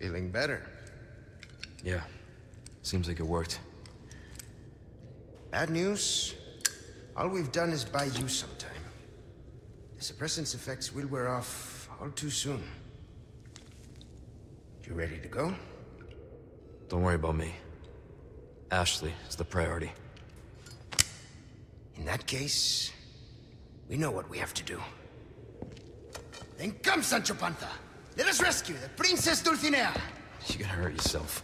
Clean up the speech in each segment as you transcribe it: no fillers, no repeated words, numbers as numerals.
Feeling better? Yeah. Seems like it worked. Bad news? All we've done is buy you some time. The suppressant's effects will wear off all too soon. You ready to go? Don't worry about me. Ashley is the priority. In that case, we know what we have to do. Then come, Sancho Panza! Let us rescue the Princess Dulcinea! You're gonna hurt yourself.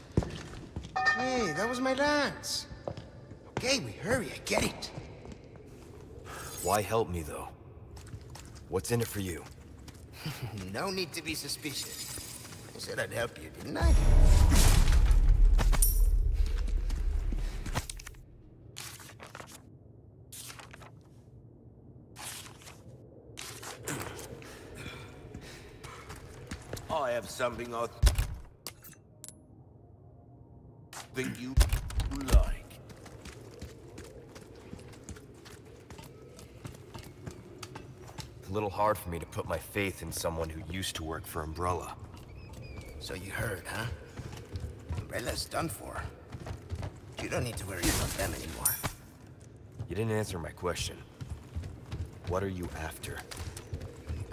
Hey, that was my lance. Okay, we hurry, I get it. Why help me, though? What's in it for you? No need to be suspicious. I said I'd help you, didn't I? I have something I think you like. It's a little hard for me to put my faith in someone who used to work for Umbrella. So you heard, huh? Umbrella's done for. You don't need to worry about them anymore. You didn't answer my question. What are you after?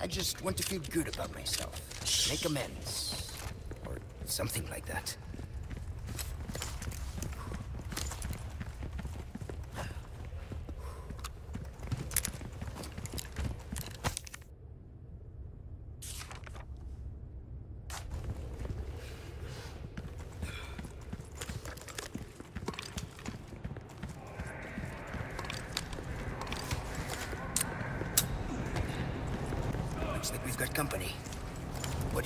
I just want to feel good about myself. Make amends. Or something like that. Looks like we've got company. What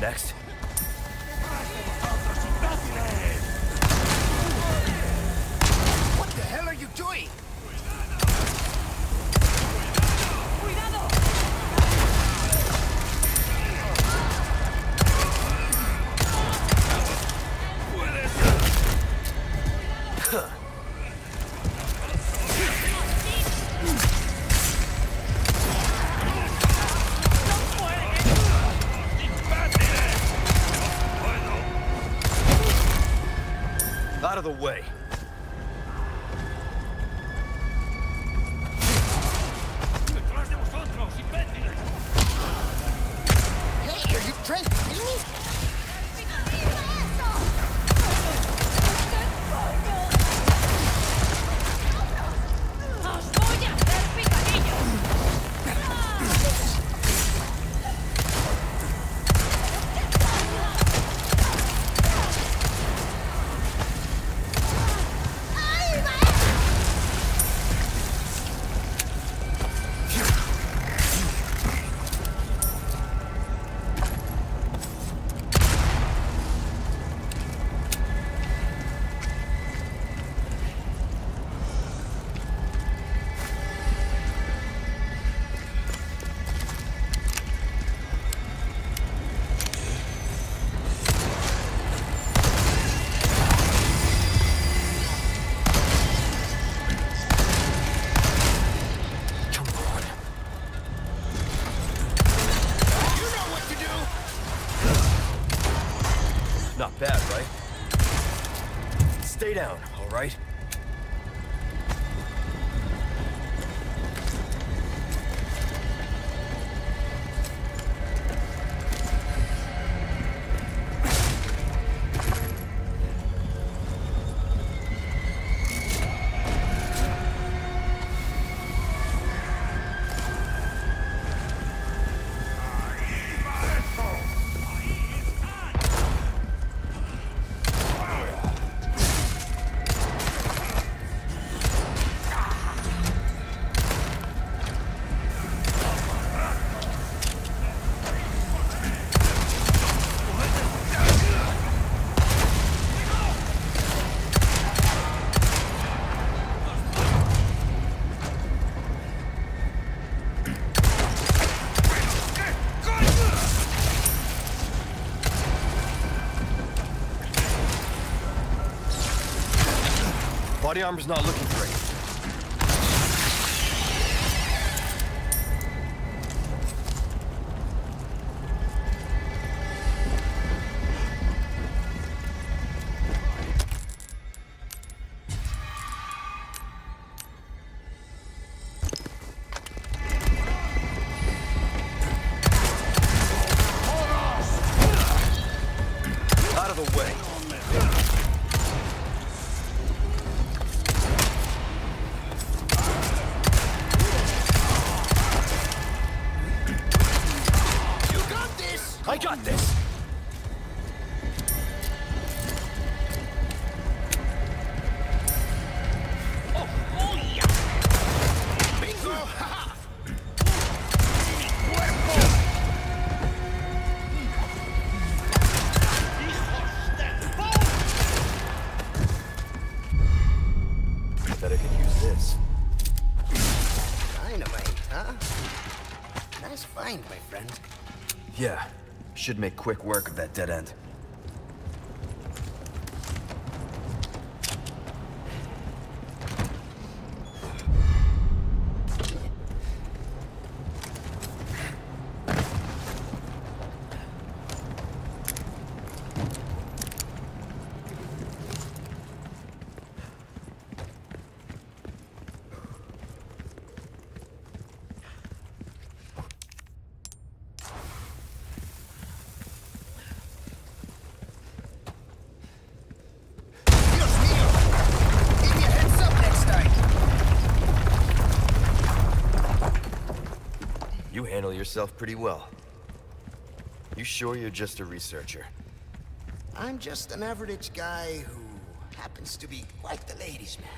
Next. What the hell are you doing? Out of the way. Hey, are you trying to kill me? Not bad, right? Stay down, all right? body armor's not looking great. Should make quick work of that dead end. Handle yourself pretty well. You sure you're just a researcher? I'm just an average guy who happens to be quite the ladies' man.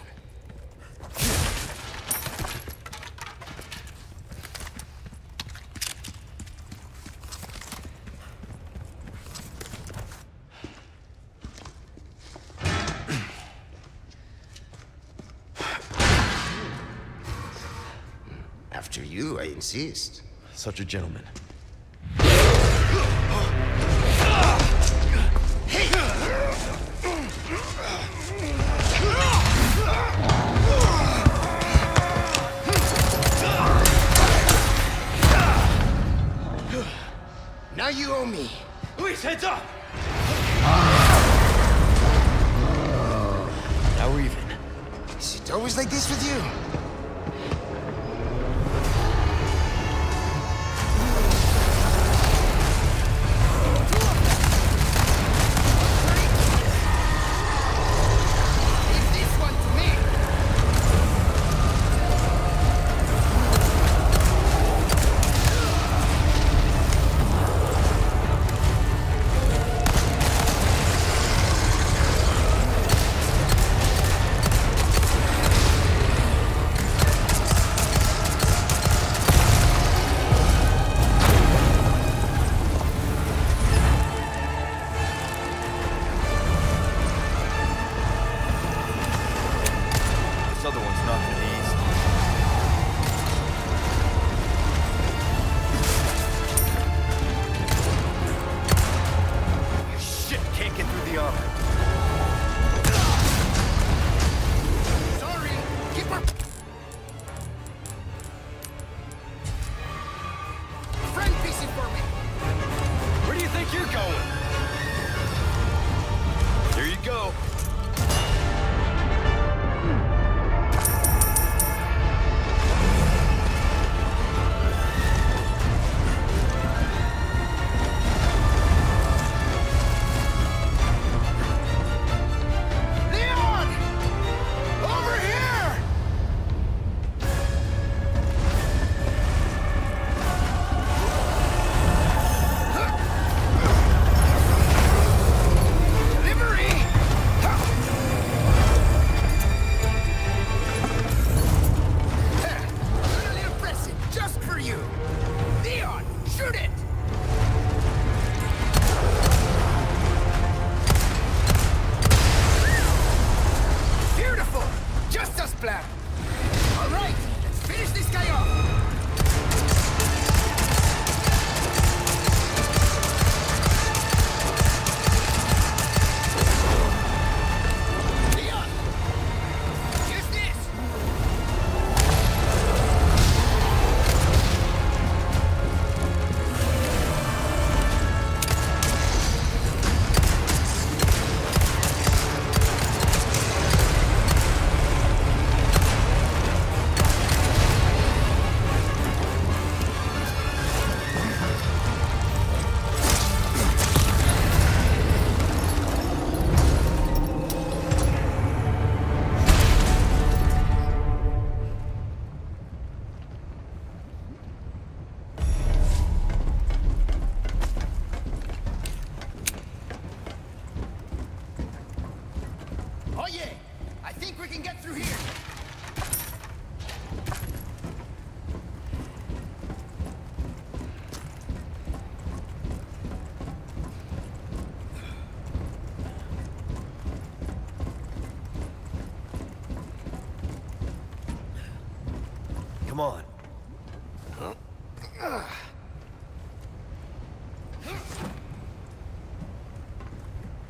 After you, I insist. Such a gentleman. Now you owe me. Luis, heads up! Now we're even. Is it always like this with you?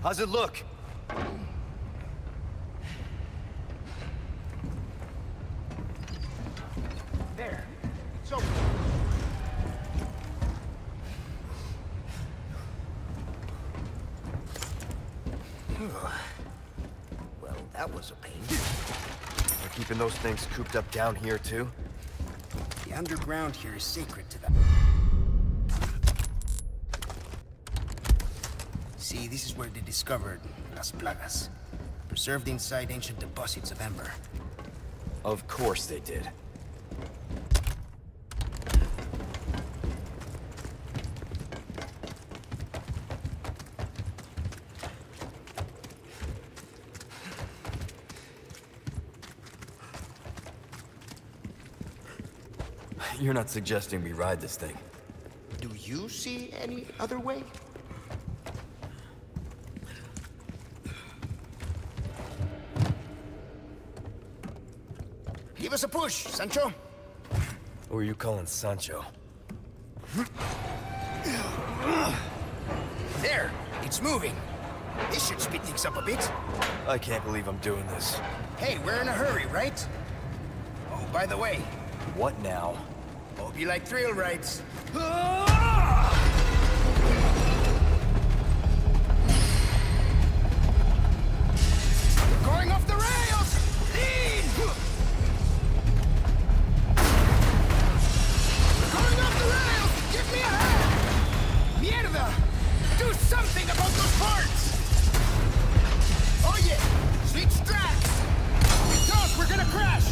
How's it look? There. It's over. Well, that was a pain. We're keeping those things cooped up down here, too? The underground here is sacred to them. See, this is where they discovered Las Plagas, preserved inside ancient deposits of amber. Of course they did. You're not suggesting we ride this thing. Do you see any other way? Give us a push, Sancho. Who are you calling Sancho? There, it's moving. This should speed things up a bit. I can't believe I'm doing this. Hey, we're in a hurry, right? Oh, by the way. What now? Hope you like thrill rides. Going off the rails! Lean! Going off the rails! Give me a hand! Mierda! Do something about those parts! Oh yeah! Switch tracks! If we don't, we're gonna crash!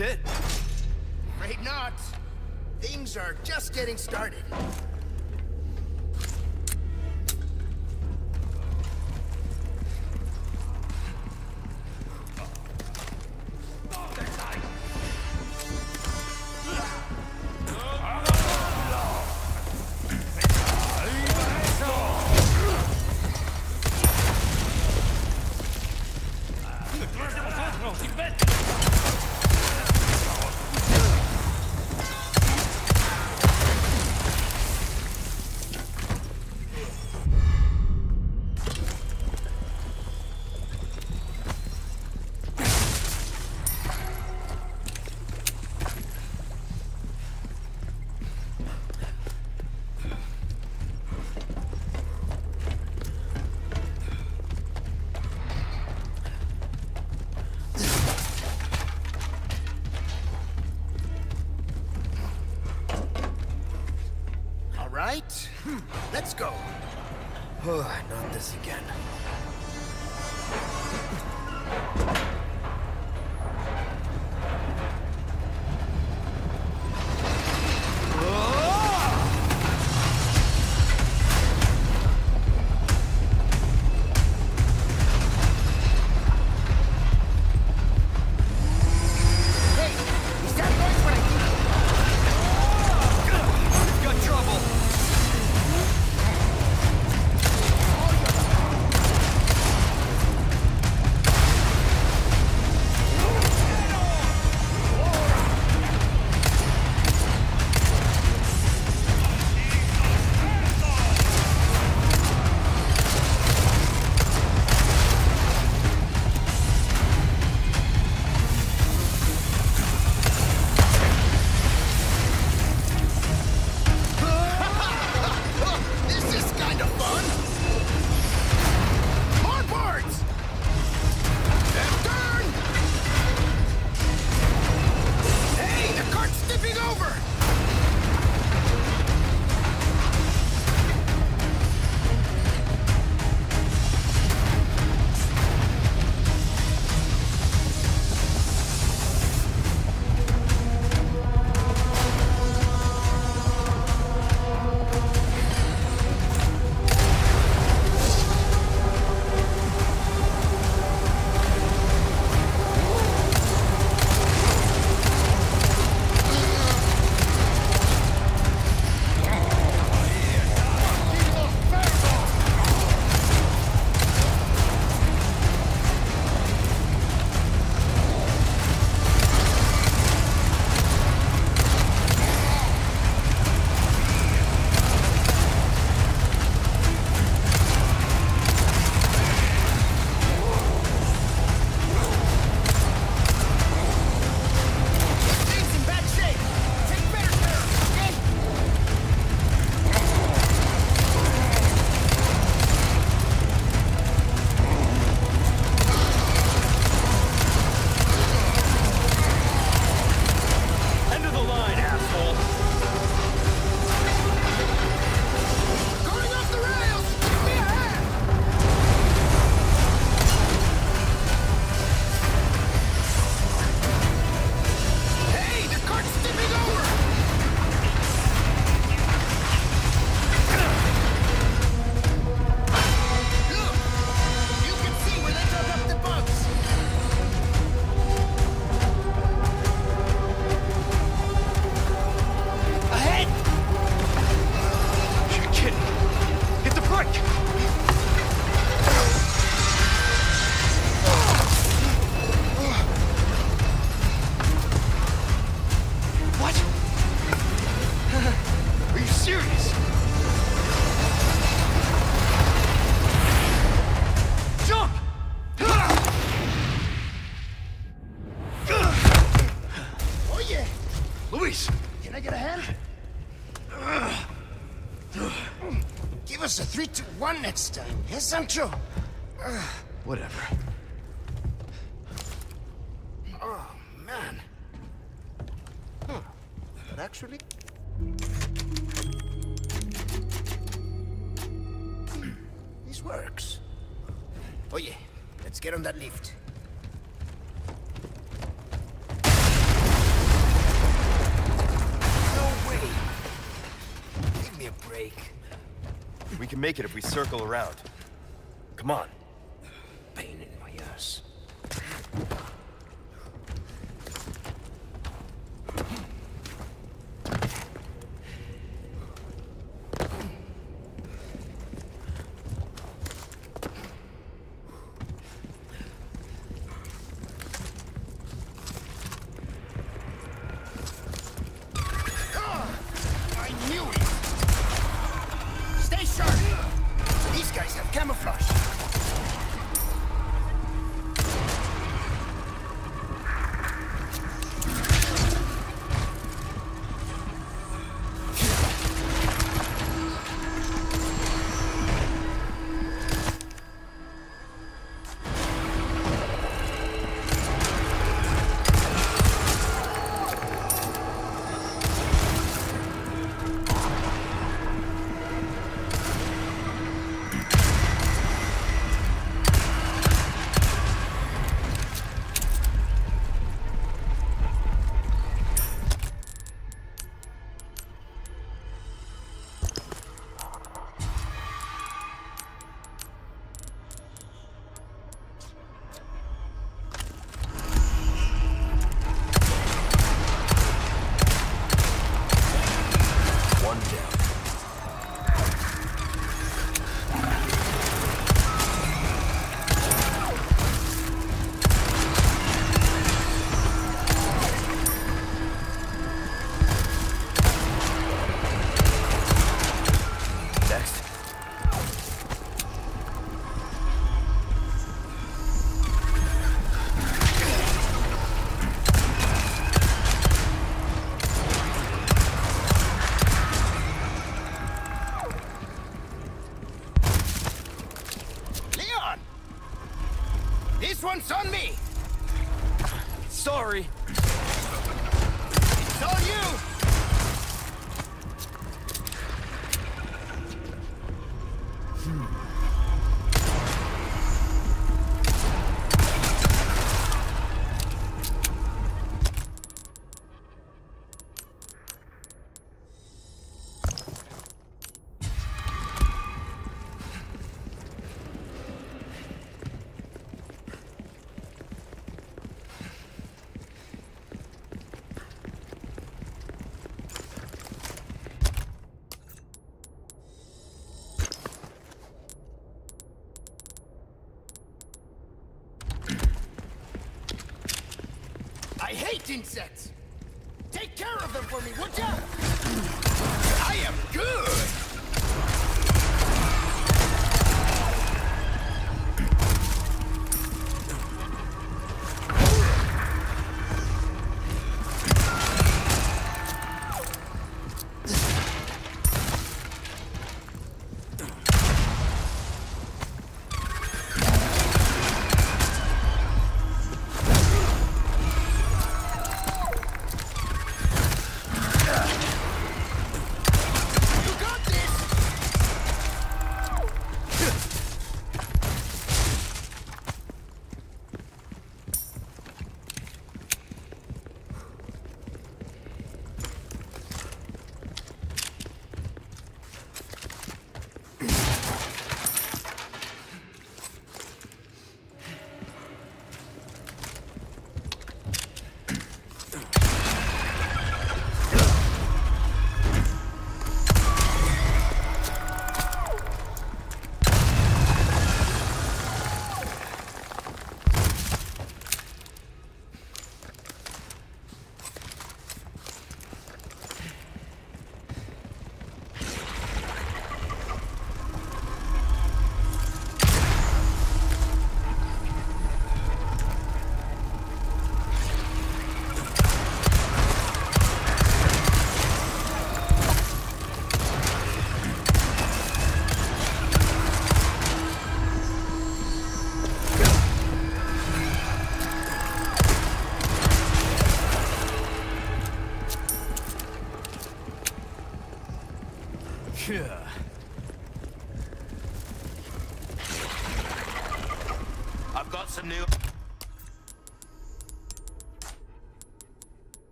It. Afraid not. Things are just getting started. Oh, not this again. Next time, yes, Sancho? Whatever. Oh, man. Huh. But actually... this works. Oh yeah, let's get on that lift. No way! Give me a break. We can make it if we circle around. Come on. Pain in my ass. This one's on me! Sorry. It's on you! Insects! Take care of them for me, would ya? I am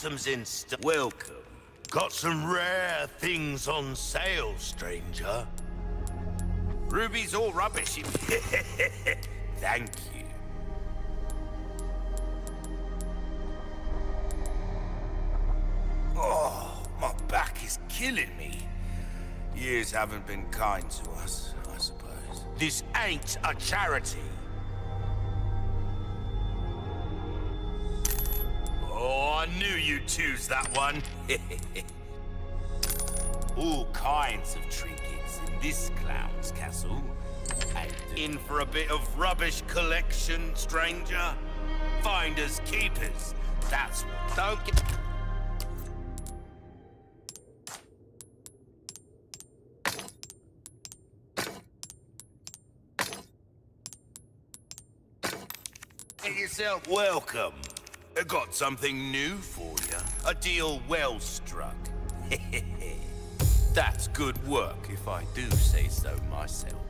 items in stock. Welcome. Got some rare things on sale, stranger. Ruby's all rubbish. Thank you. Oh, my back is killing me. Years haven't been kind to us, I suppose. This ain't a charity. I knew you'd choose that one. All kinds of trinkets in this clown's castle. And in for a bit of rubbish collection, stranger. Finders keepers. That's what. Don't get. Get yourself welcome. I got something new for you. A deal well struck. That's good work, if I do say so myself.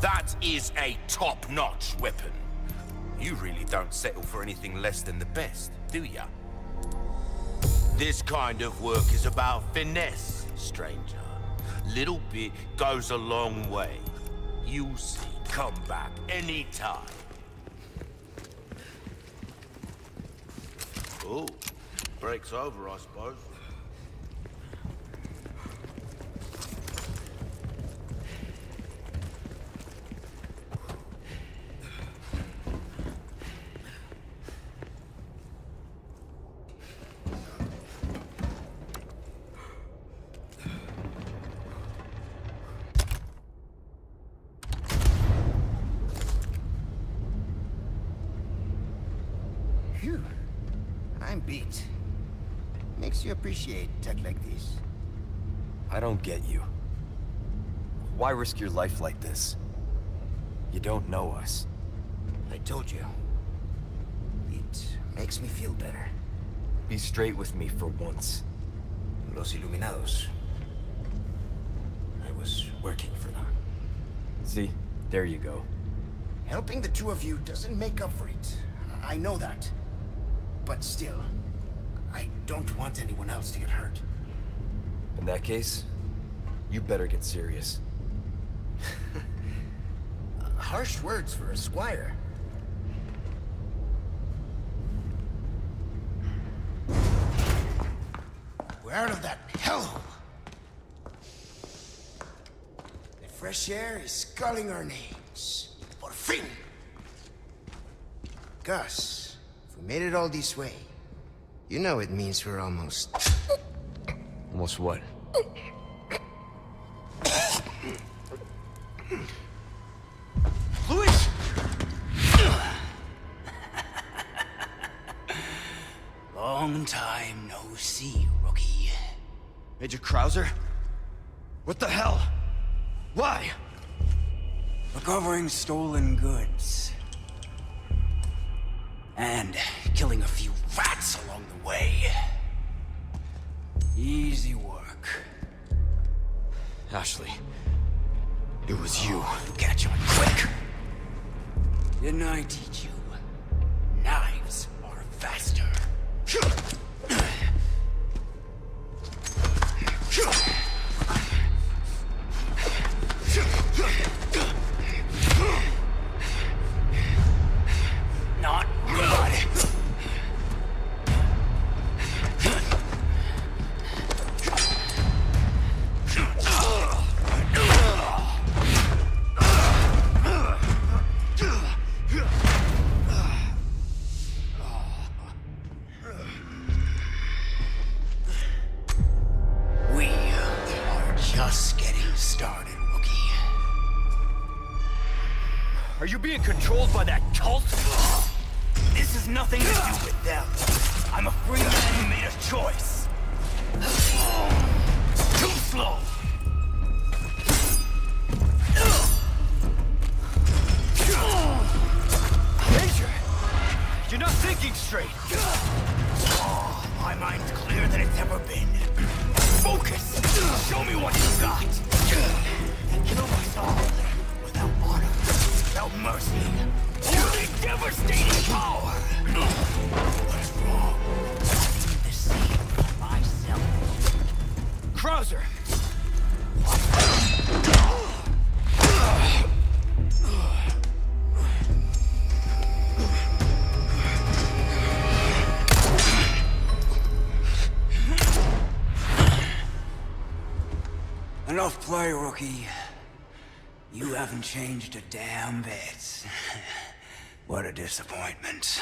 That is a top-notch weapon. You really don't settle for anything less than the best, do ya? This kind of work is about finesse, stranger. Little bit goes a long way. You'll see. Come back anytime. Oh, break's over, I suppose. Phew, I'm beat. Makes you appreciate tech like this. I don't get you. Why risk your life like this? You don't know us. I told you. It makes me feel better. Be straight with me for once. Los Illuminados. I was working for them. See? There you go. Helping the two of you doesn't make up for it. I know that. But still, I don't want anyone else to get hurt. In that case, you better get serious. Harsh words for a squire. We're out of that hellhole. The fresh air is calling our names. Por fin! Gus, if we made it all this way, you know it means we're almost... Almost what? Luis! Long time no see, rookie. Major Krauser? What the hell? Why? Recovering stolen goods. And killing a few rats along the way. Easy work. Ashley, it was you. You catch on quick. Didn't I teach you? Knives are faster. Controlled by that cult? This has nothing to do with them. I'm a free man who made a choice. Too slow. Major, you're not thinking straight. My mind's clearer than it's ever been. Focus! Show me what you got. And kill my soul. Without mercy, only devastating power! What's wrong? I need the seed for myself. Krauser! Enough play, rookie. You haven't changed a damn bit. What a disappointment.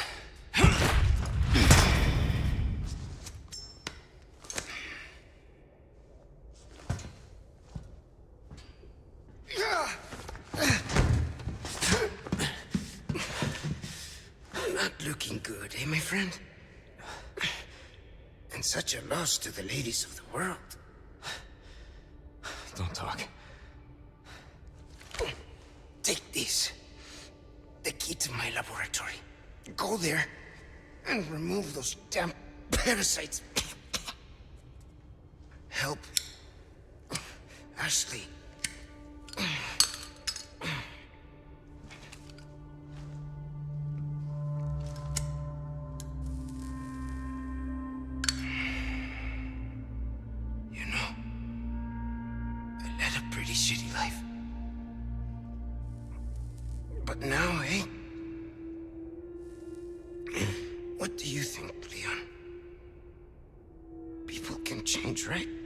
Not looking good, eh, my friend? And such a loss to the ladies of the world. Don't talk. Take this. The key to my laboratory. Go there and remove those damn parasites. Help Ashley. You know, I led a pretty shitty life. But now, eh? What do you think, Leon? People can change, right?